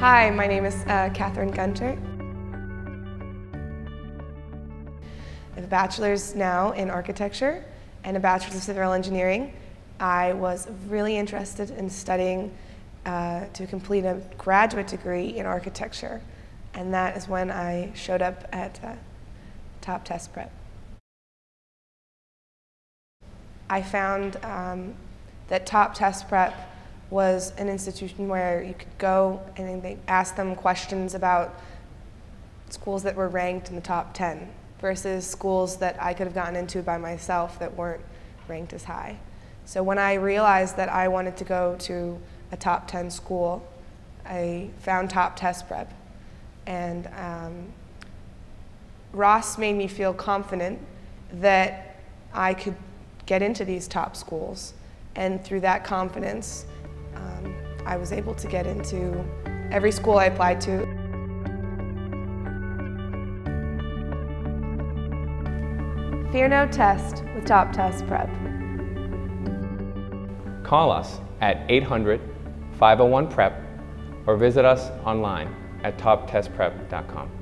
Hi, my name is Catherine Gunter. I have a bachelor's now in architecture and a bachelor's of civil engineering. I was really interested in studying to complete a graduate degree in architecture, and that is when I showed up at Top Test Prep. I found that Top Test Prep was an institution where you could go and they asked them questions about schools that were ranked in the top 10 versus schools that I could have gotten into by myself that weren't ranked as high. So when I realized that I wanted to go to a top 10 school, I found Top Test Prep. And Ross made me feel confident that I could get into these top schools. And through that confidence, I was able to get into every school I applied to. Fear no test with Top Test Prep. Call us at 800-501-PREP or visit us online at TopTestPrep.com.